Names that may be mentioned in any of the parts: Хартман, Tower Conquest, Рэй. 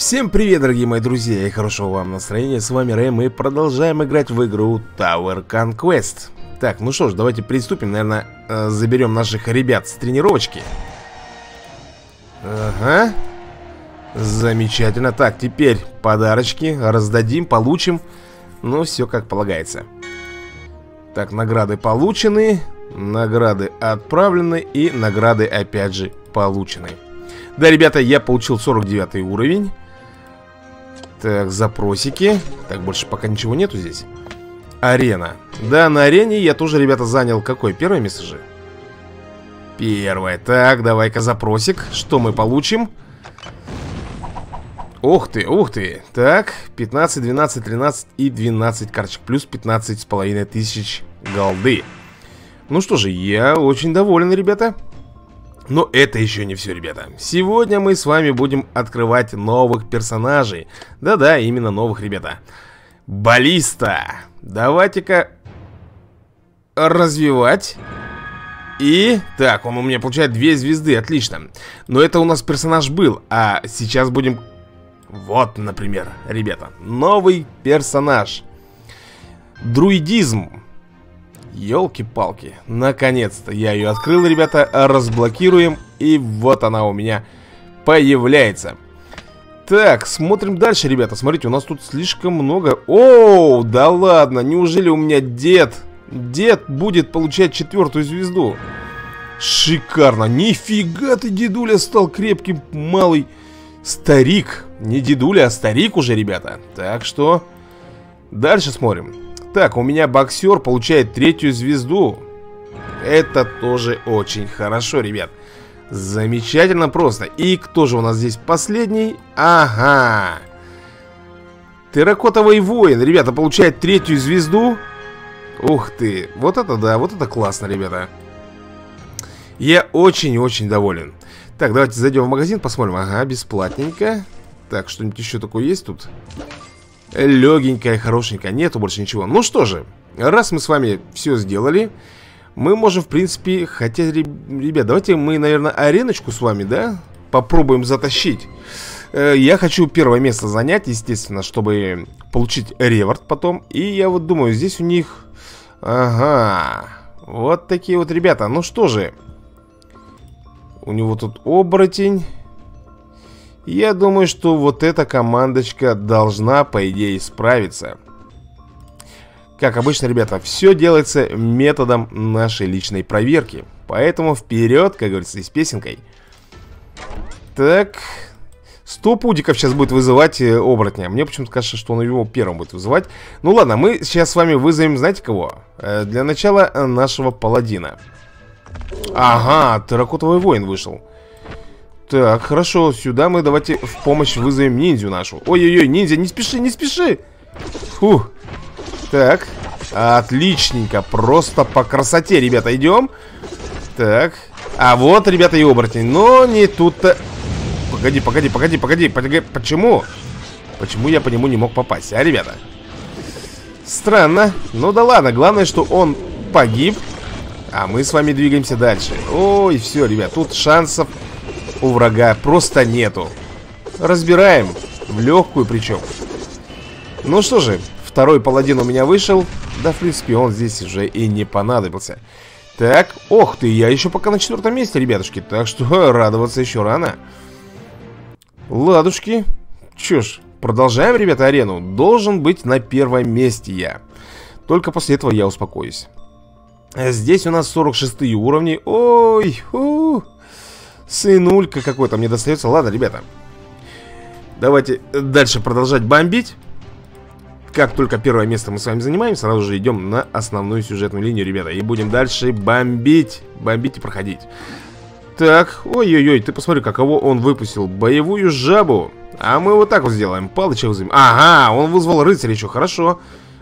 Всем привет, дорогие мои друзья, и хорошего вам настроения. С вами Рэй, мы продолжаем играть в игру Tower Conquest. Так, ну что ж, давайте приступим. Наверное, заберем наших ребят с тренировочки. Ага. Замечательно. Так, теперь подарочки раздадим, получим. Ну, все как полагается. Так, награды получены, награды отправлены и награды опять же получены. Да, ребята, я получил 49 уровень. Так, запросики. Так, больше пока ничего нету здесь. Арена. Да, на арене я тоже, ребята, занял какое? Первое место же? Первое. Так, давай-ка запросик. Что мы получим? Ух ты, ух ты. Так, 15, 12, 13 и 12 карточек. Плюс 15,5 тысяч голды. Ну что же, я очень доволен, ребята. Но это еще не все, ребята. Сегодня мы с вами будем открывать новых персонажей. Да-да, именно новых, ребята. Баллиста. Давайте-ка развивать. И... Так, он у меня получает 2 звезды, отлично. Но это у нас персонаж был. А сейчас будем... Вот, например, ребята. Новый персонаж. Друидизм. Ёлки-палки, наконец-то я ее открыл, ребята, разблокируем. И вот она у меня появляется. Так, смотрим дальше, ребята, смотрите, у нас тут слишком много. О, да ладно, неужели у меня дед? Дед будет получать 4-ю звезду. Шикарно, нифига ты, дедуля, стал крепким, малый старик. Не дедуля, а старик уже, ребята. Так что, дальше смотрим. Так, у меня боксер получает 3-ю звезду. Это тоже очень хорошо, ребят. Замечательно просто. И кто же у нас здесь последний? Ага. Терракотовый воин, ребята, получает 3-ю звезду. Ух ты. Вот это да, вот это классно, ребята. Я очень-очень доволен. Так, давайте зайдем в магазин, посмотрим. Ага, бесплатненько. Так, что-нибудь еще такое есть тут? Легенькая, хорошенькая, нету больше ничего. Ну что же, раз мы с вами все сделали, мы можем, в принципе, хотя, ребят, давайте мы, наверное, ареночку с вами, да, попробуем затащить. Я хочу первое место занять, естественно, чтобы получить реворд потом. И я вот думаю, здесь у них... Ага, вот такие вот ребята. Ну что же, у него тут оборотень. Я думаю, что вот эта командочка должна, по идее, справиться. Как обычно, ребята, все делается методом нашей личной проверки. Поэтому вперед, как говорится, и с песенкой. Так, 100 пудиков сейчас будет вызывать оборотня. Мне почему-то кажется, что он его первым будет вызывать. Ну ладно, мы сейчас с вами вызовем, знаете кого? Для начала нашего паладина. Ага, терракотовый воин вышел. Так, хорошо, сюда мы давайте в помощь вызовем ниндзю нашу. Ой-ой-ой, ниндзя, не спеши, не спеши. Фух. Так, отличненько, просто по красоте, ребята, идем. Так, а вот, ребята, и оборотень, но не тут-то. Погоди, погоди, погоди, погоди, погоди, почему? Почему я по нему не мог попасть, а, ребята? Странно, ну да ладно, главное, что он погиб. А мы с вами двигаемся дальше. Ой, все, ребят, тут шансов у врага просто нету. Разбираем. В легкую причем. Ну что же, второй паладин у меня вышел. Да, в принципе, он здесь уже и не понадобился. Так, ох ты, я еще пока на 4-м месте, ребятушки. Так что радоваться еще рано. Ладушки. Че ж, продолжаем, ребята, арену. Должен быть на 1-м месте я. Только после этого я успокоюсь. Здесь у нас 46-е уровни. Ой, ух. Сынулька какой-то мне достается. Ладно, ребята, давайте дальше продолжать бомбить. Как только 1-е место мы с вами занимаем, сразу же идем на основную сюжетную линию, ребята. И будем дальше бомбить. Бомбить и проходить. Так, ой-ой-ой, ты посмотри, каково он выпустил. Боевую жабу. А мы вот так вот сделаем. Палыча вызовем. Ага, он вызвал рыцаря еще, хорошо.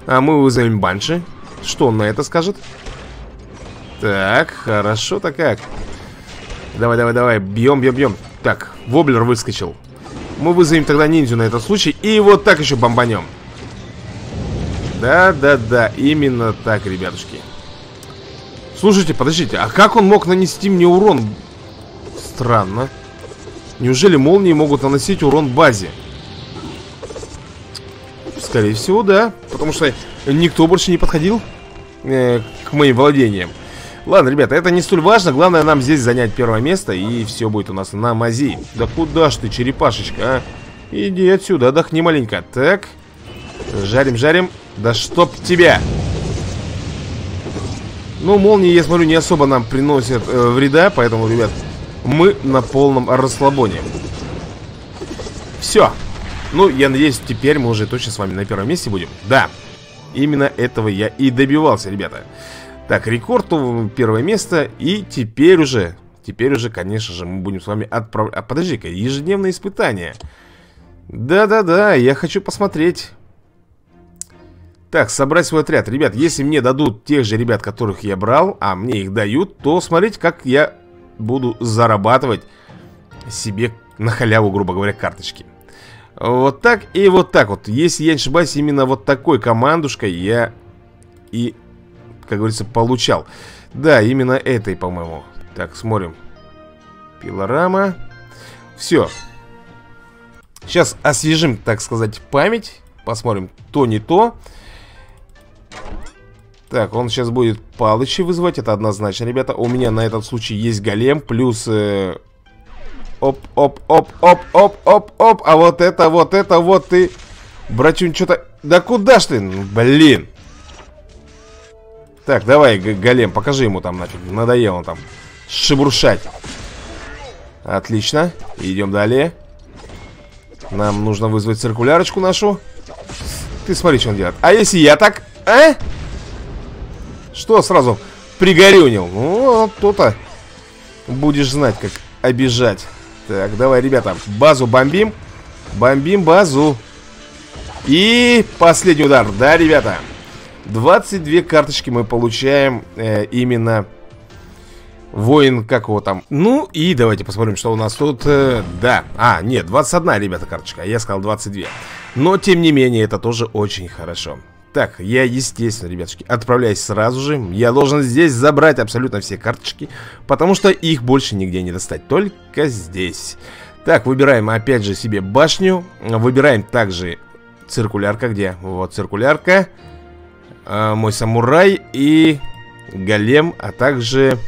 А мы вызовем банши. Что он на это скажет? Так, хорошо-то как. Давай, давай, давай, бьем, бьем, бьем. Так, воблер выскочил. Мы вызовем тогда ниндзю на этот случай. И вот так еще бомбанем. Да, да, да, именно так, ребятушки. Слушайте, подождите, а как он мог нанести мне урон? Странно. Неужели молнии могут наносить урон базе? Скорее всего, да. Потому что никто больше не подходил к моим владениям. Ладно, ребята, это не столь важно. Главное нам здесь занять первое место. И все будет у нас на мази. Да куда ж ты, черепашечка, а? Иди отсюда, отдохни маленько. Так. Жарим, жарим. Да чтоб тебя. Ну, молнии, я смотрю, не особо нам приносят вреда. Поэтому, ребят, мы на полном расслабоне. Все. Ну, я надеюсь, теперь мы уже точно с вами на первом месте будем. Да, именно этого я и добивался, ребята. Так, рекорд, первое место. И теперь уже, конечно же, мы будем с вами отправлять... А, подожди-ка, ежедневные испытания. Да-да-да, я хочу посмотреть. Так, собрать свой отряд. Ребят, если мне дадут тех же ребят, которых я брал, а мне их дают, то смотрите, как я буду зарабатывать себе на халяву, грубо говоря, карточки. Вот так и вот так вот. Если я не ошибаюсь, именно вот такой командушкой я и, как говорится, получал. Да, именно этой, по-моему. Так, смотрим. Пилорама. Все. Сейчас освежим, так сказать, память. Посмотрим, то не то. Так, он сейчас будет палычи вызывать. Это однозначно, ребята. У меня на этот случай есть голем. Плюс... Оп-оп-оп-оп-оп-оп-оп. А вот это, вот ты, братюнь, что-то... Да куда ж ты? Блин. Так, давай, голем, покажи ему там нафиг. Надоел он там шебуршать. Отлично. Идем далее. Нам нужно вызвать циркулярочку нашу. Ты смотри, что он делает. А если я так? А? Что сразу пригорюнил? Ну, то-то. Будешь знать, как обижать. Так, давай, ребята, базу бомбим. Бомбим базу. И последний удар. Да, ребята, 22 карточки мы получаем. Именно воин, как его там. Ну и давайте посмотрим, что у нас тут. Да, а, нет, 21, ребята, карточка. Я сказал 22. Но, тем не менее, это тоже очень хорошо. Так, я, естественно, ребятушки, отправляюсь сразу же. Я должен здесь забрать абсолютно все карточки, потому что их больше нигде не достать, только здесь. Так, выбираем опять же себе башню. Выбираем также циркулярка, где? Вот циркулярка, мой самурай и голем, а также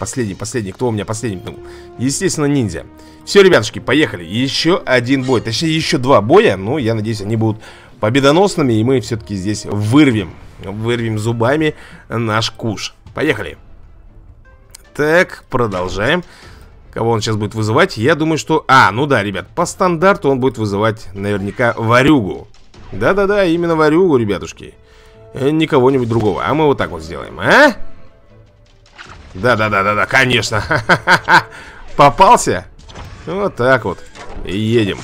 последний, кто у меня последний был? Естественно, ниндзя. Все, ребятушки, поехали. Еще один бой, точнее еще два боя, но я надеюсь, они будут победоносными, и мы все-таки здесь вырвем зубами наш куш. Поехали. Так, продолжаем. Кого он сейчас будет вызывать? Я думаю, что... А, ну да, ребят, по стандарту он будет вызывать наверняка варюгу. Да-да-да, именно варюгу, ребятушки. Никого-нибудь другого. А мы вот так вот сделаем, а? Да-да-да-да-да, конечно. Попался? Вот так вот. Едем.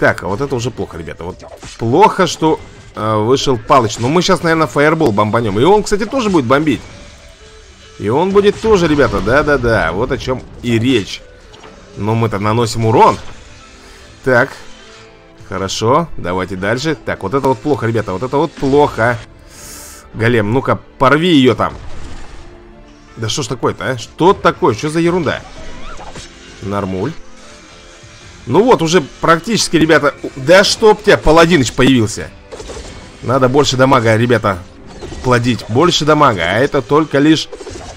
Так, а вот это уже плохо, ребята. Вот плохо, что вышел палыч. Но мы сейчас, наверное, фаербол бомбанем. И он, кстати, тоже будет бомбить. И он будет тоже, ребята. Да-да-да, вот о чем и речь. Но мы-то наносим урон. Так, хорошо, давайте дальше. Так, вот это вот плохо, ребята, вот это вот плохо. Голем, ну-ка, порви ее там. Да что ж такое-то, а? Что такое, что за ерунда? Нормуль. Ну вот, уже практически, ребята... Да чтоб тебя, Паладиныч появился. Надо больше дамага, ребята, плодить. Больше дамага. А это только лишь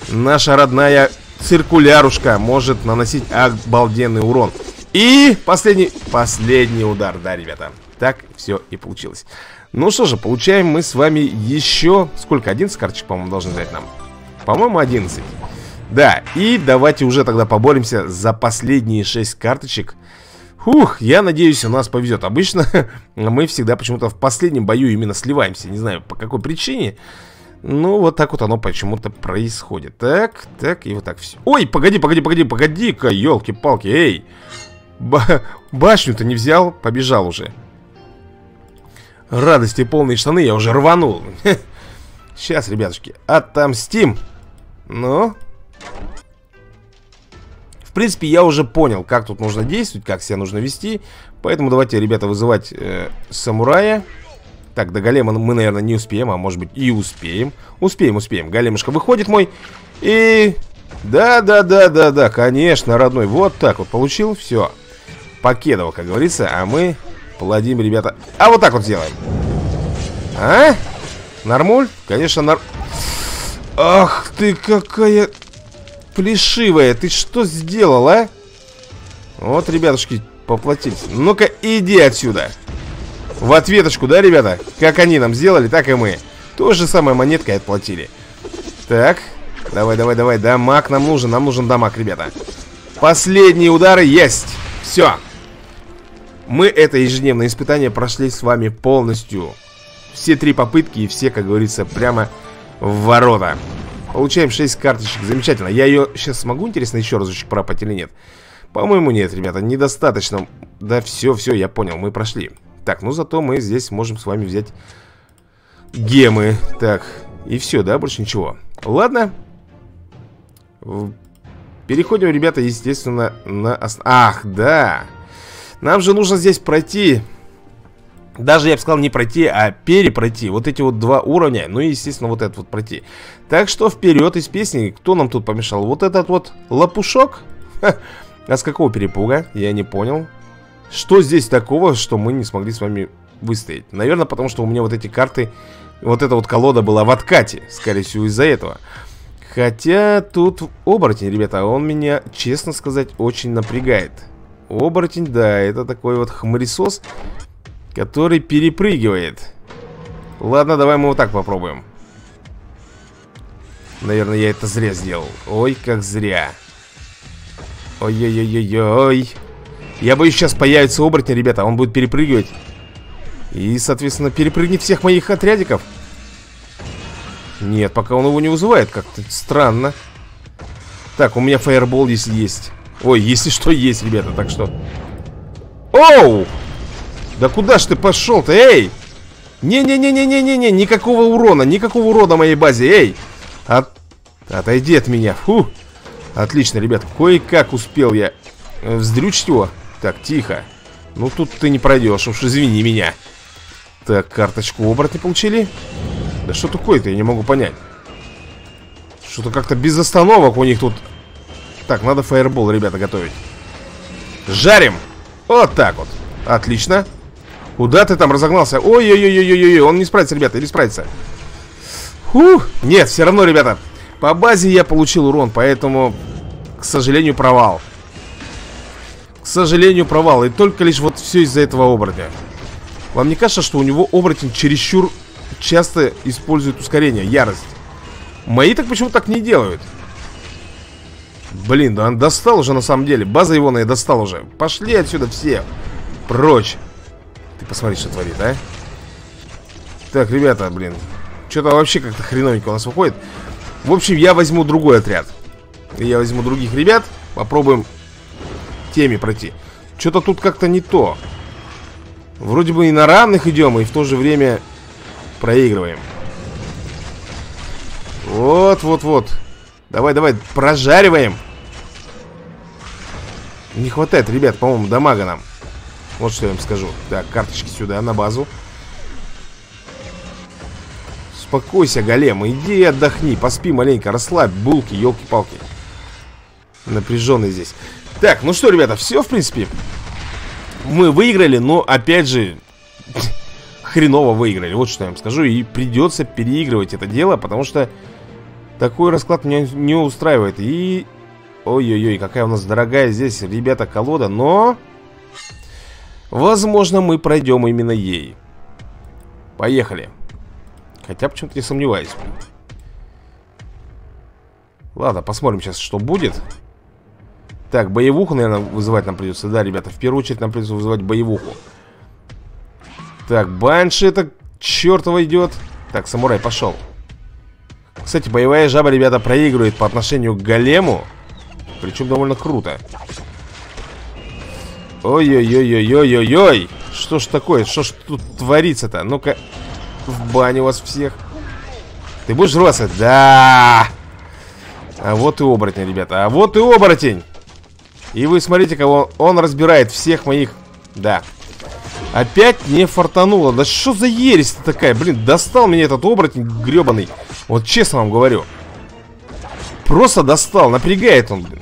наша родная циркулярушка может наносить обалденный урон. И последний удар, да, ребята. Так все и получилось. Ну что же, получаем мы с вами еще... Сколько? 11 карточек, по-моему, должны дать нам. По-моему, 11. Да, и давайте уже тогда поборемся за последние 6 карточек. Фух, я надеюсь, у нас повезет. Обычно мы всегда почему-то в последнем бою именно сливаемся. Не знаю, по какой причине. Ну, вот так вот оно почему-то происходит. Так, так, и вот так все. Ой, погоди-ка, елки-палки, эй. Башню-то не взял, побежал уже. Радости полные штаны, я уже рванул. Сейчас, ребятушки, отомстим. Ну... В принципе, я уже понял, как тут нужно действовать, как себя нужно вести. Поэтому давайте, ребята, вызывать самурая. Так, до голема мы, наверное, не успеем, а может быть и успеем. Успеем. Големушка выходит мой. И... Да, конечно, родной. Вот так вот получил, все. Покедово, как говорится. А мы плодим, ребята. А вот так вот сделаем. А? Нормуль? Конечно, Ах ты, какая плешивая. Ты что сделала? Вот, ребятушки, поплатились. Ну-ка, иди отсюда. В ответочку, да, ребята? Как они нам сделали, так и мы. То же самое монеткой отплатили. Так, давай, давай, давай. Дамаг нам нужен дамаг, ребята. Последние удары есть. Все. Мы это ежедневное испытание прошли с вами полностью. Все три попытки и все, как говорится, прямо в ворота. Получаем 6 карточек. Замечательно. Я ее сейчас смогу, интересно, еще разочек пропать или нет? По-моему, нет, ребята. Недостаточно. Да все, все, я понял. Мы прошли. Так, ну зато мы здесь можем с вами взять гемы. Так, и все, да? Больше ничего. Ладно. Переходим, ребята, естественно, на... Ах, да! Нам же нужно здесь пройти... Даже, я бы сказал, не пройти, а перепройти. Вот эти вот два уровня. Ну и, естественно, вот этот вот пройти. Так что вперед из песни. Кто нам тут помешал? Вот этот вот лопушок? Ха. А с какого перепуга? Я не понял. Что здесь такого, что мы не смогли с вами выстоять? Наверное, потому что у меня вот эти карты... Вот эта вот колода была в откате. Скорее всего, из-за этого. Хотя тут оборотень, ребята. Он меня, честно сказать, очень напрягает. Оборотень, да, это такой вот хмырисос, который перепрыгивает. Ладно, давай мы вот так попробуем. Наверное, я это зря сделал. Ой, как зря. Ой-ой-ой-ой-ой. Я боюсь, сейчас появится оборотень, ребята. Он будет перепрыгивать. И, соответственно, перепрыгнет всех моих отрядиков. Нет, пока он его не вызывает. Как-то странно. Так, у меня фаербол, если есть. Ой, если что, есть, ребята. Так что... Оу! Да куда ж ты пошел-то, эй! Не-не-не-не-не-не-не, никакого урона, никакого урода моей базе, эй! Отойди от меня, фу! Отлично, ребят, кое-как успел я вздрючить его. Так, тихо. Ну, тут ты не пройдешь, уж извини меня. Так, карточку оборотня получили. Да что такое-то, я не могу понять. Что-то как-то без остановок у них тут. Так, надо фаербол, ребята, готовить. Жарим! Вот так вот, отлично. Куда ты там разогнался? Ой-ой-ой-ой-ой-ой, он не справится, ребята, или справится? Фух, нет, все равно, ребята. По базе я получил урон, поэтому, к сожалению, провал. К сожалению, провал. И только лишь вот все из-за этого оборотня. Вам не кажется, что у него оборотень чересчур часто использует ускорение, ярость? Мои так почему так не делают? Блин, да он достал уже на самом деле. База его на достал уже. Пошли отсюда все. Прочь. Ты посмотри, что творит, а. Так, ребята, блин. Что-то вообще как-то хреновенько у нас выходит. В общем, я возьму другой отряд. Я возьму других ребят. Попробуем теми пройти. Что-то тут как-то не то. Вроде бы и на равных идем, и в то же время проигрываем. Вот-вот-вот. Давай-давай, прожариваем. Не хватает, ребят, по-моему, дамага нам. Вот что я вам скажу. Так, карточки сюда, на базу. Успокойся, голем, иди отдохни. Поспи маленько, расслабь булки, елки-палки. Напряженный здесь. Так, ну что, ребята, все, в принципе. Мы выиграли, но, опять же, хреново выиграли, вот что я вам скажу. И придется переигрывать это дело, потому что такой расклад меня не устраивает. И... Ой-ой-ой, какая у нас дорогая здесь, ребята, колода. Но... Возможно, мы пройдем именно ей. Поехали. Хотя почему-то не сомневаюсь. Ладно, посмотрим сейчас, что будет. Так, боевуху, наверное, вызывать нам придется. Да, ребята, в первую очередь нам придется вызывать боевуху. Так, банши это чертово идет. Так, самурай пошел. Кстати, боевая жаба, ребята, проигрывает по отношению к голему. Причем довольно круто. Ой-ой-ой-ой-ой-ой-ой. Что ж такое? Что ж тут творится-то? Ну-ка, в баню вас всех. Ты будешь рваться? Да. А вот и оборотень, ребята. А вот и оборотень. И вы смотрите, кого он разбирает. Всех моих. Да. Опять не фартануло. Да что за ересь-то такая? Блин, достал меня этот оборотень гребаный. Вот честно вам говорю. Просто достал. Напрягает он, блин.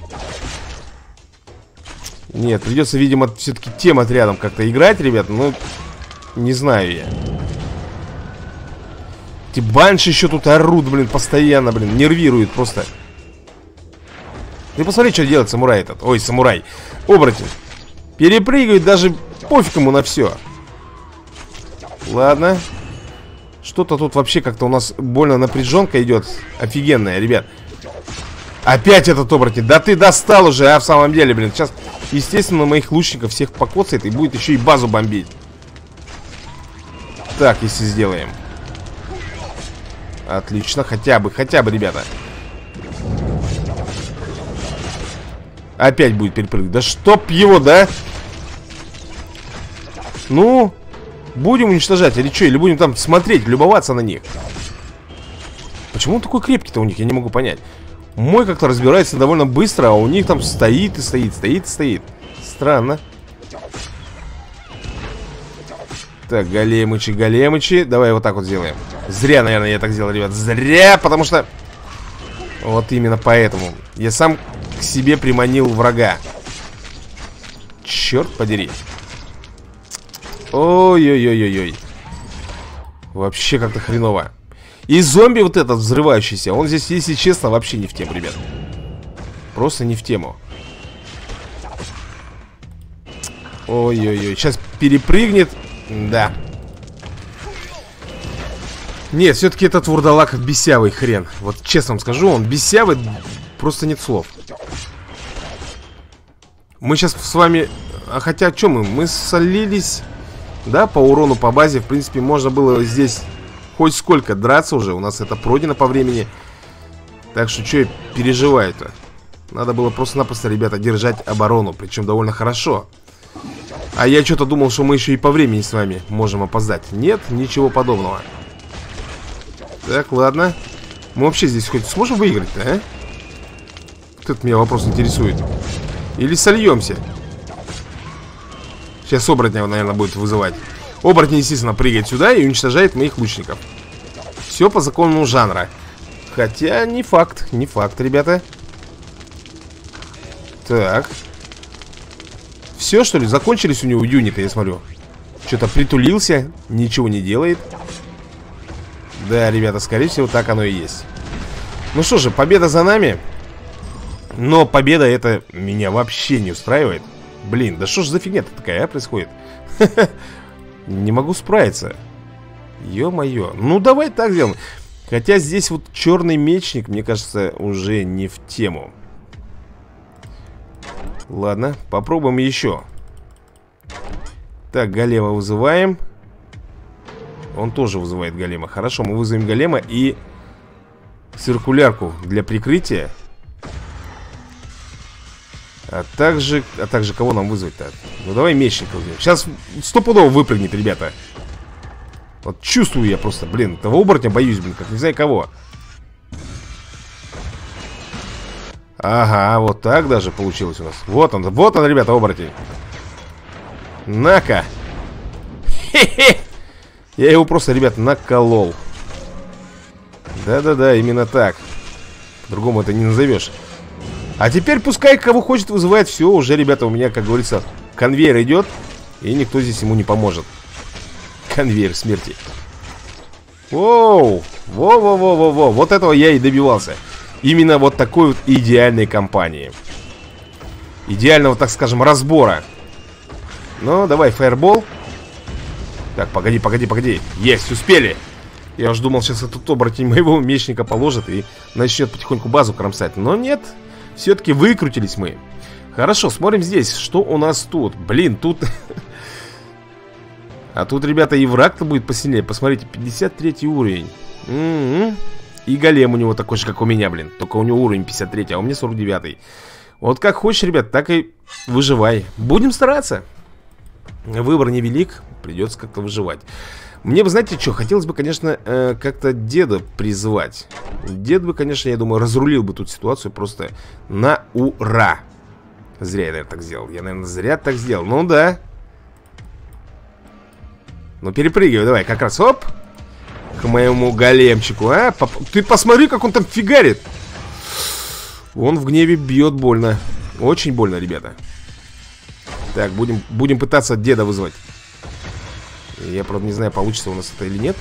Нет, придется, видимо, все-таки тем отрядом как-то играть, ребята. Ну, не знаю я. Эти банши еще тут орут, блин, постоянно, блин, нервируют просто. Ты посмотри, что делает самурай этот. Ой, самурай. Оборотень. Перепрыгивает даже пофиг ему на все. Ладно. Что-то тут вообще как-то у нас больно напряженка идет. Офигенная, ребят. Опять этот оборотень. Да ты достал уже, а в самом деле, блин. Сейчас, естественно, моих лучников всех покоцает и будет еще и базу бомбить. Так, если сделаем. Отлично, хотя бы, ребята. Опять будет перепрыгивать. Да чтоб его, да? Ну, будем уничтожать или что? Или будем там смотреть, любоваться на них? Почему он такой крепкий-то у них? Я не могу понять. Мой как-то разбирается довольно быстро, а у них там стоит и стоит, стоит и стоит. Странно. Так, големычи, големычи. Давай вот так вот сделаем. Зря, наверное, я так сделал, ребят. Зря, потому что... Вот именно поэтому. Я сам... к себе приманил врага. Черт подери. Ой-ой-ой-ой-ой. Вообще как-то хреново. И зомби вот этот взрывающийся, он здесь, если честно, вообще не в тему, ребят. Просто не в тему. Ой-ой-ой. Сейчас перепрыгнет. Да. Нет, все-таки этот вурдалак бесявый хрен. Вот честно вам скажу, он бесявый. Просто нет слов. Мы сейчас с вами... А хотя о чем мы? Мы солились, да, по урону, по базе. В принципе, можно было здесь хоть сколько драться уже. У нас это пройдено по времени. Так что, что я переживаю-то? Надо было просто-напросто, ребята, держать оборону. Причем довольно хорошо. А я что-то думал, что мы еще и по времени с вами можем опоздать. Нет, ничего подобного. Так, ладно. Мы вообще здесь хоть сможем выиграть-то, а? Тут меня вопрос интересует. Или сольемся? Сейчас оборотня, наверное, будет вызывать. Оборотень, естественно, прыгает сюда и уничтожает моих лучников. Все по закону жанра. Хотя не факт, не факт, ребята. Так. Все, что ли? Закончились у него юниты, я смотрю. Что-то притулился, ничего не делает. Да, ребята, скорее всего, так оно и есть. Ну что же, победа за нами. Но победа это меня вообще не устраивает. Блин, да что ж за фигня-то такая, а, происходит? Не могу справиться. Ё-моё. Ну, давай так сделаем. Хотя здесь вот черный мечник, мне кажется, уже не в тему. Ладно, попробуем еще. Так, голема вызываем. Он тоже вызывает голема. Хорошо, мы вызовем голема и циркулярку для прикрытия. А также кого нам вызвать-то? Ну давай мечника возьмем. Сейчас стопудово выпрыгнет, ребята. Вот чувствую я просто, блин, этого оборотня боюсь, блин, как не знаю кого. Ага, вот так даже получилось у нас. Вот он, ребята, оборотень. На-ка. Хе-хе. Я его просто, ребята, наколол. Да-да-да, именно так. По-другому это не назовешь. А теперь пускай кого хочет вызывает. Все, уже, ребята, у меня, как говорится, конвейер идет. И никто здесь ему не поможет. Конвейер смерти. Воу. Во-во-во-во-во. Вот этого я и добивался. Именно вот такой вот идеальной кампании. Идеального, так скажем, разбора. Ну, давай, фаербол. Так, погоди, погоди, погоди. Есть, успели. Я уж думал, сейчас этот оборотень моего мечника положит и начнет потихоньку базу кромсать. Но нет. Все-таки выкрутились мы. Хорошо, смотрим здесь, что у нас тут. Блин, тут... А тут, ребята, и враг-то будет посильнее. Посмотрите, 53 уровень. И голем у него такой же, как у меня, блин. Только у него уровень 53, а у меня 49. Вот как хочешь, ребят, так и выживай. Будем стараться. Выбор невелик, придется как-то выживать. Мне бы, знаете что, хотелось бы, конечно, как-то деда призвать. Дед бы, конечно, я думаю, разрулил бы тут ситуацию просто на ура. Зря я, наверное, так сделал. Ну да. Ну перепрыгивай, давай, как раз, оп. К моему големчику, а? Ты посмотри, как он там фигарит. Он в гневе бьет больно. Очень больно, ребята. Так, будем пытаться деда вызвать. Я, правда, не знаю, получится у нас это или нет.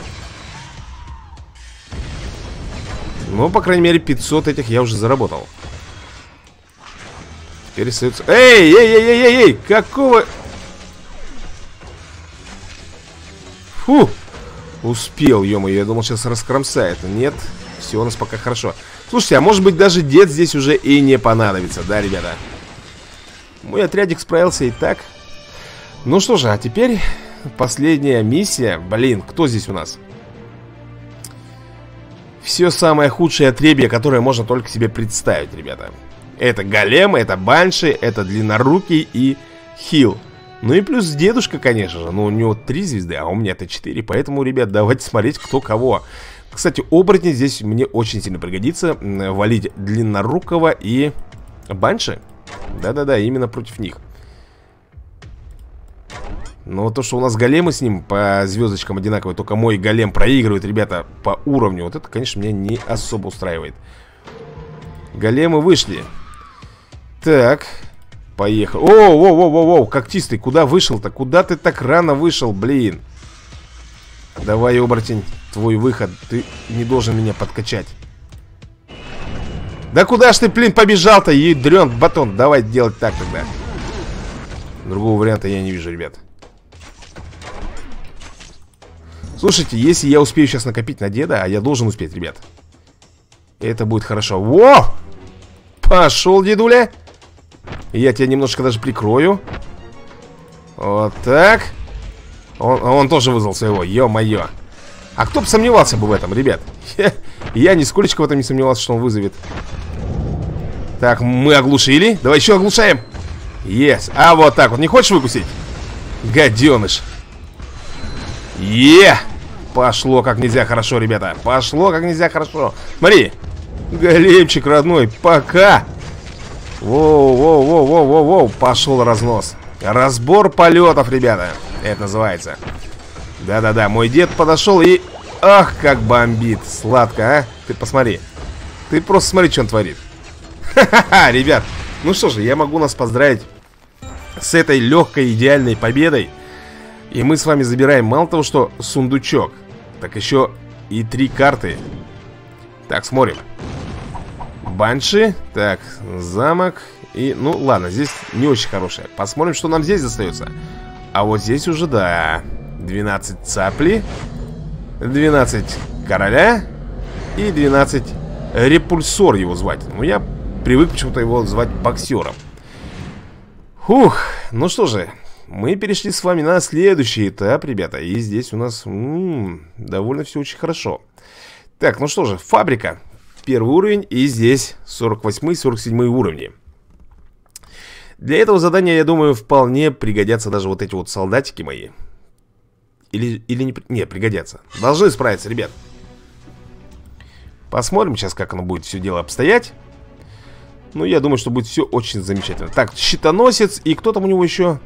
Ну, по крайней мере, 500 этих я уже заработал. Теперь остается... Эй! Какого... Фу! Успел, ё-моё, я думал, сейчас раскромсает. Нет, все у нас пока хорошо. Слушайте, а может быть даже дед здесь уже и не понадобится, да, ребята? Мой отрядик справился и так. Ну что же, а теперь последняя миссия. Блин, кто здесь у нас? Все самое худшее отребье, которое можно только себе представить, ребята. Это големы, это банши, это длиннорукий и хил. Ну и плюс дедушка, конечно же. Но у него 3 звезды, а у меня-то 4. Поэтому, ребят, давайте смотреть, кто кого. Кстати, оборотень здесь мне очень сильно пригодится. Валить длиннорукого и банши. Да-да-да, именно против них. Но то, что у нас големы с ним по звездочкам одинаковые, только мой голем проигрывает, ребята, по уровню. Вот это, конечно, меня не особо устраивает. Големы вышли. Так, поехали. О, когтистый, куда вышел-то? Куда ты так рано вышел, блин? Давай, оборотень, твой выход. Ты не должен меня подкачать. Да куда ж ты, блин, побежал-то, ядрен батон? Давай делать так тогда. Другого варианта я не вижу, ребят. Слушайте, если я успею сейчас накопить на деда, а я должен успеть, ребят, это будет хорошо. Во! Пошел, дедуля. Я тебя немножко даже прикрою. Вот так. Он тоже вызвал своего, ё-моё. А кто бы сомневался бы в этом, ребят? Я нисколечко в этом не сомневался, что он вызовет. Так, мы оглушили. Давай еще оглушаем. Yes. А вот так вот. Не хочешь выкусить? Гаденыш. Е! Пошло как нельзя хорошо, ребята. Пошло как нельзя хорошо. Смотри. Големчик родной. Пока. Воу. Пошел разнос. Разбор полетов, ребята. Это называется. Да-да-да. Мой дед подошел и... Ах, как бомбит. Сладко, а? Ты посмотри. Ты просто смотри, что он творит. Ха-ха-ха, ребят. Ну что же, я могу нас поздравить с этой легкой идеальной победой. И мы с вами забираем мало того, что сундучок, так еще и 3 карты. Так, смотрим. Банши, так, замок. И, ну ладно, здесь не очень хорошее. Посмотрим, что нам здесь достается. А вот здесь уже, да, 12 цапли, 12 короля и 12 репульсор его звать. Ну я привык почему-то его звать боксером. Фух, ну что же, мы перешли с вами на следующий этап, ребята. И здесь у нас довольно все очень хорошо. Так, ну что же, фабрика. Первый уровень, и здесь 48-47 уровни. Для этого задания, я думаю, вполне пригодятся даже вот эти вот солдатики мои. Или не, пригодятся. Должны справиться, ребят. Посмотрим сейчас, как оно будет все дело обстоять. Ну, я думаю, что будет все очень замечательно. Так, щитоносец, и кто там у него еще?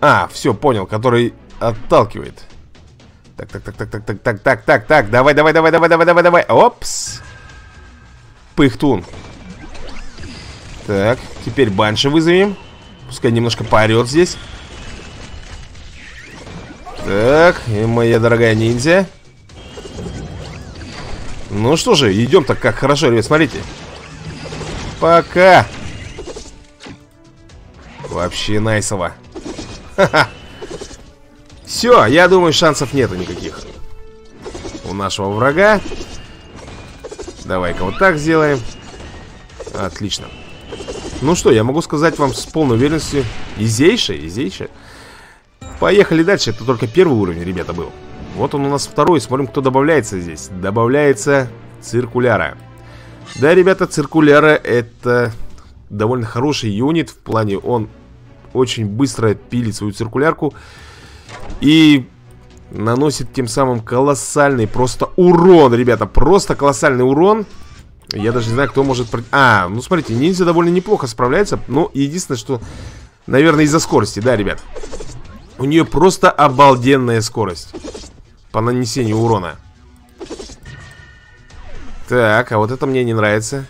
А, все, понял, который отталкивает. Так, давай. Опс. Пыхтун. Так, теперь банши вызовем. Пускай немножко поорет здесь. Так, и моя дорогая ниндзя. Ну что же, идем так как хорошо, ребят, смотрите. Пока. Вообще найсово. Ха-ха. Все, я думаю, шансов нету никаких у нашего врага. Давай-ка вот так сделаем. Отлично. Ну что, я могу сказать вам с полной уверенностью. Изейше. Поехали дальше, это только первый уровень, ребята, был. Вот он у нас второй, смотрим, кто добавляется здесь. Добавляется циркуляра. Да, ребята, циркуляра — это довольно хороший юнит. В плане, он очень быстро пилит свою циркулярку и наносит тем самым колоссальный просто урон, ребята. Просто колоссальный урон. Я даже не знаю, кто может... А, ну смотрите, ниндзя довольно неплохо справляется. Но единственное, что, наверное, из-за скорости, да, ребят. У нее просто обалденная скорость по нанесению урона. Так, а вот это мне не нравится.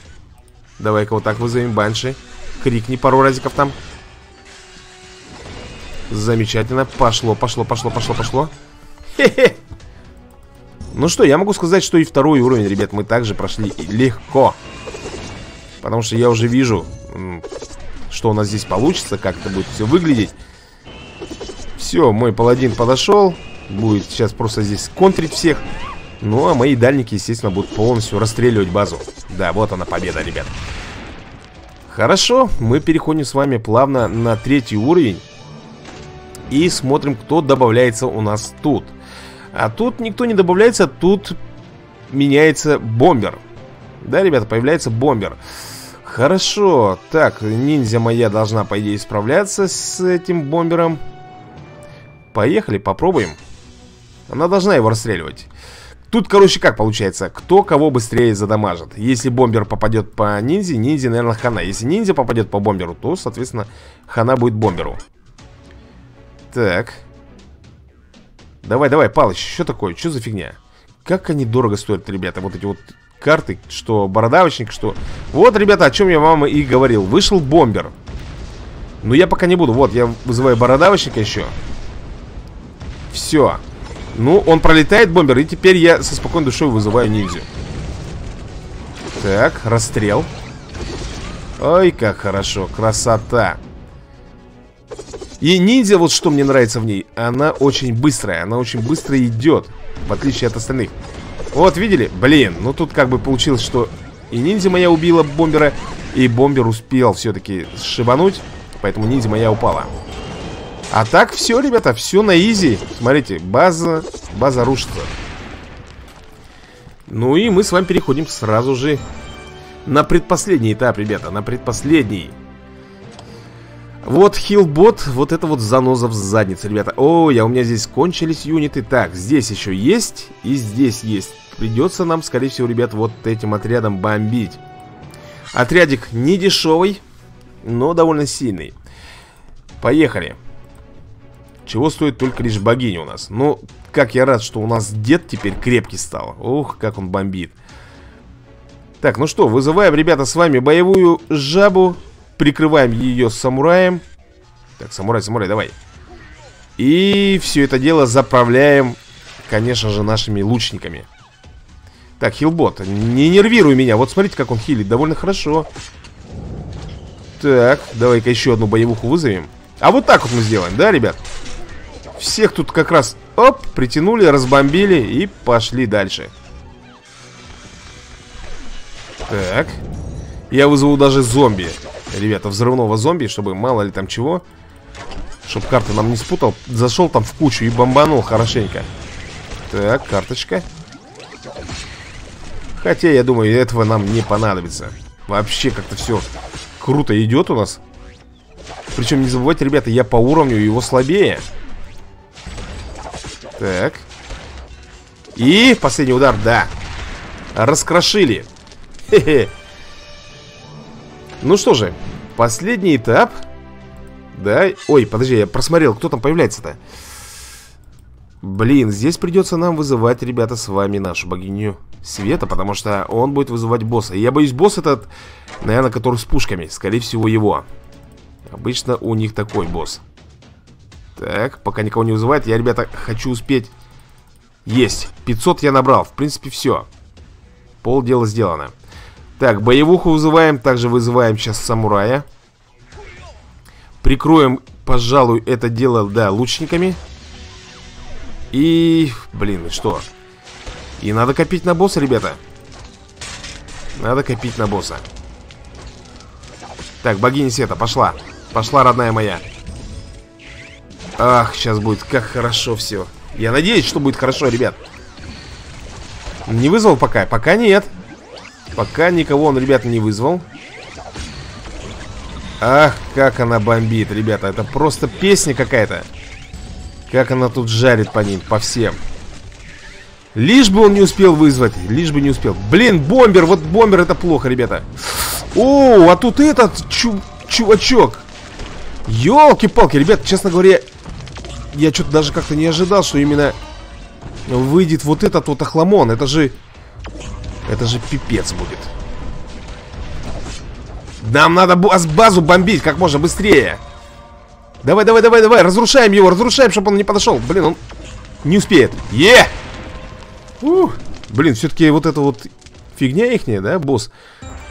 Давай-ка вот так вызовем банши. Крикни пару разиков там. Замечательно. Пошло. Хе-хе. Ну что, я могу сказать, что и второй уровень, ребят, мы также прошли легко. Потому что я уже вижу, что у нас здесь получится, как это будет все выглядеть. Все, мой паладин подошел. Будет сейчас просто здесь контрить всех. Ну, а мои дальники, естественно, будут полностью расстреливать базу. Да, вот она победа, ребят. Хорошо, мы переходим с вами плавно на третий уровень. И смотрим, кто добавляется у нас тут. А тут никто не добавляется, тут меняется бомбер. Да, ребята, появляется бомбер. Хорошо, так, ниндзя моя должна, по идее, справляться с этим бомбером. Поехали, попробуем. Она должна его расстреливать. Тут, короче, как получается, кто кого быстрее задамажит. Если бомбер попадет по ниндзя, ниндзя, наверное, хана. Если ниндзя попадет по бомберу, то, соответственно, хана будет бомберу. Так. Давай, давай, Палыч, что такое? Что за фигня? Как они дорого стоят, ребята, вот эти вот карты, что бородавочник, что... Вот, ребята, о чем я вам и говорил. Вышел бомбер. Но я пока не буду. Вот, я вызываю бородавочника еще. Все. Ну, он пролетает, бомбер, и теперь я со спокойной душой вызываю ниндзю. Так, расстрел. Ой, как хорошо, красота. И ниндзя, вот что мне нравится в ней, она очень быстро идет, в отличие от остальных. Вот, видели? Блин, ну тут как бы получилось, что и ниндзя моя убила бомбера, и бомбер успел все-таки шибануть, поэтому ниндзя моя упала. А так все, ребята, все на изи. Смотрите, база рушится. Ну и мы с вами переходим сразу же на предпоследний этап, ребята, на предпоследний. Вот хилбот, вот это вот заноза в заднице, ребята. Ой, а у меня здесь кончились юниты. Так, здесь еще есть и здесь есть. Придется нам, скорее всего, ребят, вот этим отрядом бомбить. Отрядик не дешевый, но довольно сильный. Поехали. Чего стоит только лишь богиня у нас. Ну, как я рад, что у нас дед теперь крепкий стал. Ох, как он бомбит. Так, ну что, вызываем, ребята, с вами боевую жабу. Прикрываем ее самураем. Так, самурай, давай. И все это дело заправляем, конечно же, нашими лучниками. Так, хилбот, не нервируй меня. Вот смотрите, как он хилит, довольно хорошо. Так, давай-ка еще одну боевуху вызовем. А вот так вот мы сделаем, да, ребят? Всех тут как раз, оп, притянули, разбомбили и пошли дальше. Так. Я вызову даже зомби. Ребята, взрывного зомби, чтобы мало ли там чего. Чтоб карты нам не спутал. Зашел там в кучу и бомбанул хорошенько. Так, карточка. Хотя, я думаю, этого нам не понадобится. Вообще как-то все круто идет у нас. Причем не забывайте, ребята, я по уровню его слабее. Так. И последний удар, да. Раскрошили. Хе-хе. Ну что же, последний этап. Да, ой, подожди, я просмотрел, кто там появляется-то. Блин, здесь придется нам вызывать, ребята, с вами нашу богиню света, потому что он будет вызывать босса. И я боюсь, босс этот, наверное, который с пушками, скорее всего, его. Обычно у них такой босс. Так, пока никого не вызывает, я, ребята, хочу успеть. Есть, 500 я набрал, в принципе, все. Полдела сделано. Так, боевуху вызываем, также вызываем сейчас самурая. Прикроем, пожалуй, это дело, да, лучниками. И, блин, что? И надо копить на босса, ребята. Надо копить на босса. Так, богиня света, пошла. Пошла, родная моя. Ах, сейчас будет как хорошо все. Я надеюсь, что будет хорошо, ребят. Не вызвал пока? Пока нет. Пока никого он, ребята, не вызвал. Ах, как она бомбит, ребята. Это просто песня какая-то. Как она тут жарит по ним, по всем. Лишь бы он не успел вызвать. Лишь бы не успел. Блин, бомбер, вот бомбер это плохо, ребята. О, а тут этот чувачок. Ёлки-палки, ребята, честно говоря, я что-то даже как-то не ожидал, что именно выйдет вот этот вот охламон. Это же пипец будет. Нам надо базу бомбить как можно быстрее. Давай, давай, давай, давай. Разрушаем его, разрушаем, чтобы он не подошел. Блин, он не успеет. Е! Блин, все-таки вот эта вот фигня ихняя, да, босс?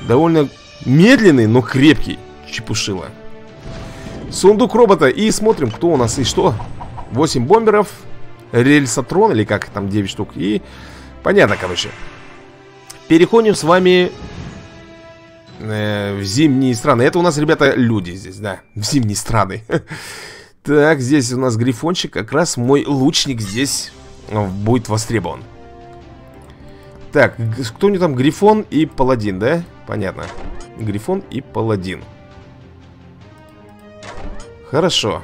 Довольно медленный, но крепкий. Чепушила. Сундук робота. И смотрим, кто у нас и что. 8 бомберов. Рельсотрон, или как там, 9 штук. И понятно, короче. Переходим с вами в зимние страны. Это у нас, ребята, люди здесь, да. В зимние страны. Так, здесь у нас грифончик. Как раз мой лучник здесь будет востребован. Так, кто у него там? Грифон и паладин, да? Понятно. Грифон и паладин. Хорошо.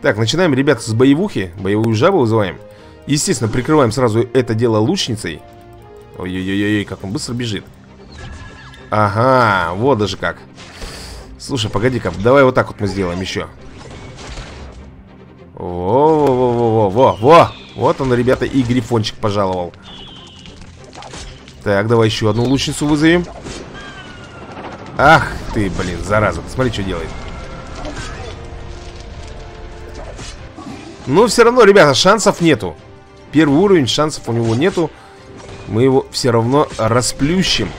Так, начинаем, ребят, с боевухи. Боевую жабу вызываем. Естественно, прикрываем сразу это дело лучницей. Ой-ой-ой, как он быстро бежит. Ага, вот даже как. Слушай, погоди-ка, давай вот так вот мы сделаем еще. Во-во-во-во-во-во. Вот он, ребята, и грифончик пожаловал. Так, давай еще одну лучницу вызовем. Ах ты, блин, зараза. Смотри, что делает. Но все равно, ребята, шансов нету. Первый уровень, шансов у него нету. Мы его все равно расплющим.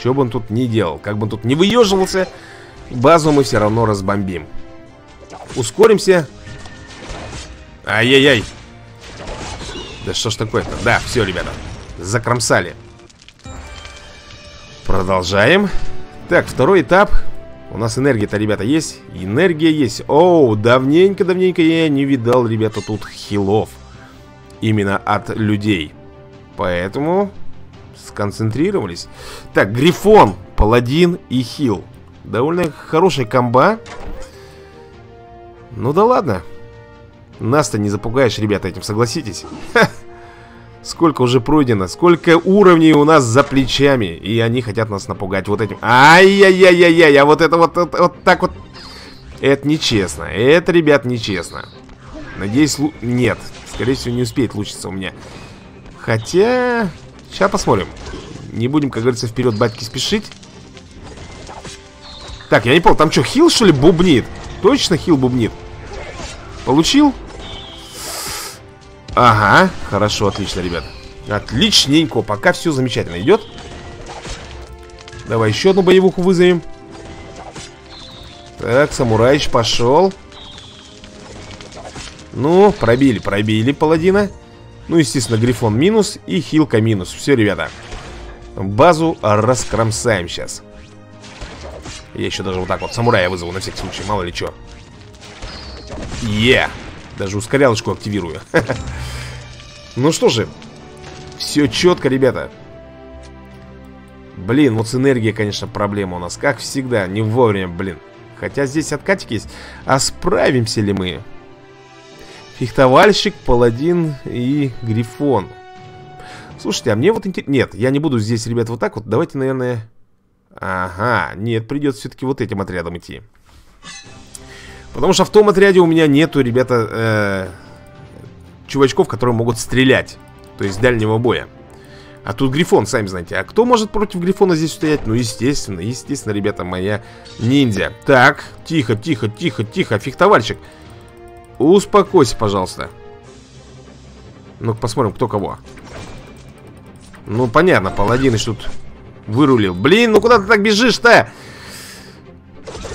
Что бы он тут ни делал, как бы он тут ни выеживался, базу мы все равно разбомбим. Ускоримся. Ай-яй-яй. Да что ж такое-то? Да, все, ребята, закромсали. Продолжаем. Так, второй этап. У нас энергия-то, ребята, есть. Энергия есть. Оу, давненько-давненько я не видал, ребята, тут хилов. Именно от людей. Поэтому сконцентрировались. Так, грифон, паладин и хил. Довольно хорошая комба. Ну да ладно. Нас-то не запугаешь, ребята, этим, согласитесь. Ха. Сколько уже пройдено, сколько уровней у нас за плечами. И они хотят нас напугать вот этим. Ай-яй-яй-яй-яй, а вот это вот так вот. Это нечестно, это, ребят, нечестно. Надеюсь, нет, скорее всего, не успеет лучиться у меня. Хотя... Сейчас посмотрим. Не будем, как говорится, вперед, батьки, спешить. Так, я не понял, там что, хил, что ли, бубнит? Точно хил бубнит? Получил? Ага, хорошо, отлично, ребят. Отличненько, пока все замечательно идет. Давай еще одну боевуху вызовем. Так, самурайч пошел. Ну, пробили, пробили паладина. Ну, естественно, грифон минус и хилка минус. Все, ребята, базу раскромсаем сейчас. Я еще даже вот так вот самурая вызову на всякий случай, мало ли что. Е! Даже ускорялочку активирую. Ну что же, все четко, ребята. Блин, вот с энергией, конечно, проблема у нас. Как всегда, не вовремя, блин. Хотя здесь откатик есть. А справимся ли мы? Фехтовальщик, паладин и грифон. Слушайте, а мне вот интересно... Нет, я не буду здесь, ребят, вот так вот. Давайте, наверное... Ага, нет, придется все-таки вот этим отрядом идти. Потому что в том отряде у меня нету, ребята, чувачков, которые могут стрелять. То есть дальнего боя. А тут грифон, сами знаете. А кто может против грифона здесь устоять? Ну, естественно, естественно, ребята, моя ниндзя. Так, тихо, тихо, тихо, тихо, фехтовальщик. Успокойся, пожалуйста. Ну-ка посмотрим, кто кого. Ну, понятно, паладин еще тут вырулил. Блин, ну куда ты так бежишь-то?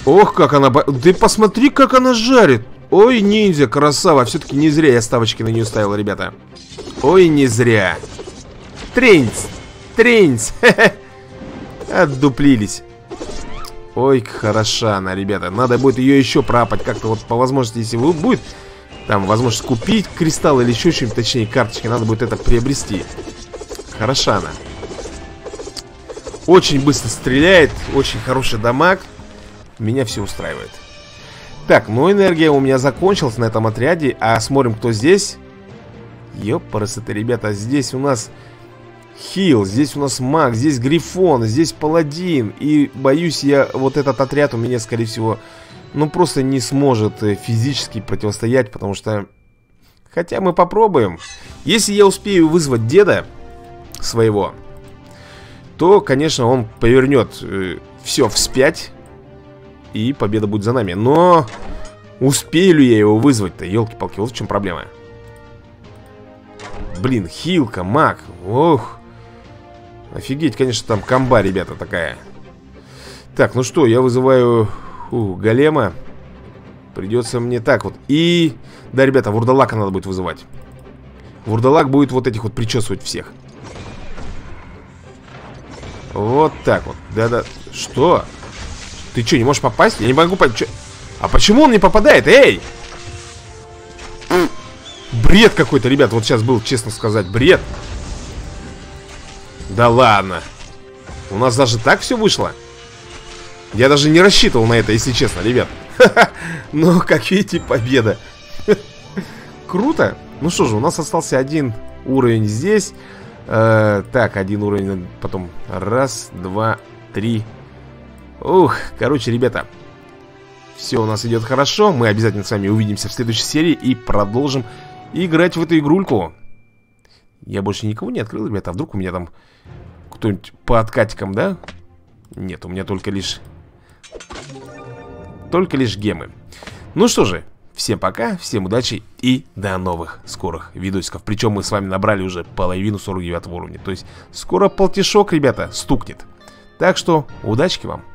Ох, как она... Ты посмотри, как она жарит. Ой, ниндзя, красава. Все-таки не зря я ставочки на нее ставил, ребята. Ой, не зря. Тренц, тренц. Отдуплились. Ой, хороша она, ребята. Надо будет ее еще пропать как-то вот по возможности, если будет там возможность купить кристалл или еще что-нибудь, точнее карточки, надо будет это приобрести. Хороша она. Очень быстро стреляет, очень хороший дамаг. Меня все устраивает. Так, ну энергия у меня закончилась на этом отряде. А смотрим, кто здесь. Ёпарасы-то, ребята, здесь у нас... Хил, здесь у нас маг, здесь грифон, здесь паладин. И боюсь я, вот этот отряд у меня, скорее всего, ну просто не сможет физически противостоять. Потому что... Хотя мы попробуем. Если я успею вызвать деда своего, то, конечно, он повернет все вспять. И победа будет за нами. Но успею ли я его вызвать-то? Ёлки-палки, вот в чем проблема. Блин, хилка, маг. Ох. Офигеть, конечно, там комба, ребята, такая. Так, ну что, я вызываю голема. Придется мне так вот. И... Да, ребята, вурдалака надо будет вызывать. Вурдалак будет вот этих вот причесывать всех. Вот так вот. Да-да. Что? Ты что, не можешь попасть? Я не могу попасть. А почему он не попадает? Эй! Бред какой-то, ребят. Вот сейчас был, честно сказать, бред. Да ладно. У нас даже так все вышло. Я даже не рассчитывал на это, если честно, ребят. Но, как видите, победа. Круто. Ну что же, у нас остался один уровень здесь. Так, один уровень потом. Раз, два, три. Ух, короче, ребята, все у нас идет хорошо. Мы обязательно с вами увидимся в следующей серии и продолжим играть в эту игрульку. Я больше никого не открыл, ребята. А вдруг у меня там кто-нибудь по откатикам, да? Нет, у меня только лишь гемы. Ну что же, всем пока, всем удачи и до новых скорых видосиков. Причем мы с вами набрали уже половину 49 уровня. То есть скоро полтишок, ребята, стукнет. Так что удачки вам.